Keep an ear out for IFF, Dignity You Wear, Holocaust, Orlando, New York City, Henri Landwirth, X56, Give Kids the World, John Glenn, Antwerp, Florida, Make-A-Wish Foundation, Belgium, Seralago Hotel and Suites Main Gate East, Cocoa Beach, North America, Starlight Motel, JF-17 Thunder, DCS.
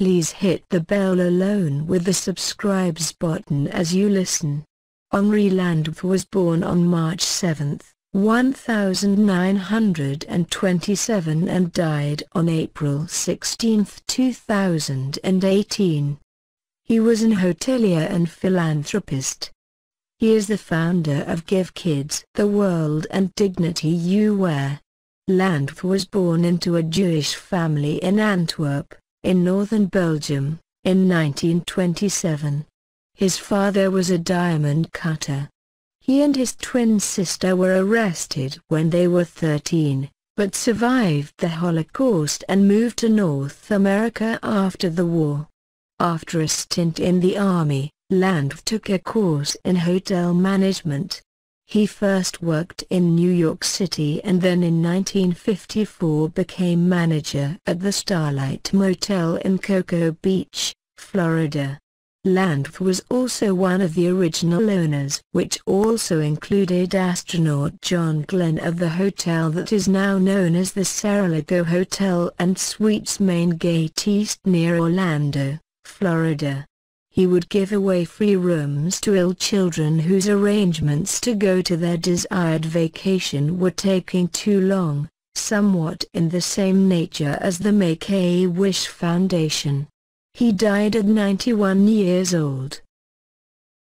please hit the bell along with the subscribes button as you listen. Henri Landwirth was born on March 7, 1927 and died on April 16, 2018. He was an hotelier and philanthropist. He is the founder of Give Kids the World and Dignity You Wear. Landwirth was born into a Jewish family in Antwerp, in northern Belgium, in 1927. His father was a diamond cutter. He and his twin sister were arrested when they were 13, but survived the Holocaust and moved to North America after the war. After a stint in the army, Landwirth took a course in hotel management. He first worked in New York City and then in 1954 became manager at the Starlight Motel in Cocoa Beach, Florida. Landwirth was also one of the original owners, which also included astronaut John Glenn of the hotel that is now known as the Seralago Hotel and Suites Main Gate East near Orlando, Florida. He would give away free rooms to ill children whose arrangements to go to their desired vacation were taking too long, somewhat in the same nature as the Make-A-Wish Foundation. He died at 91 years old.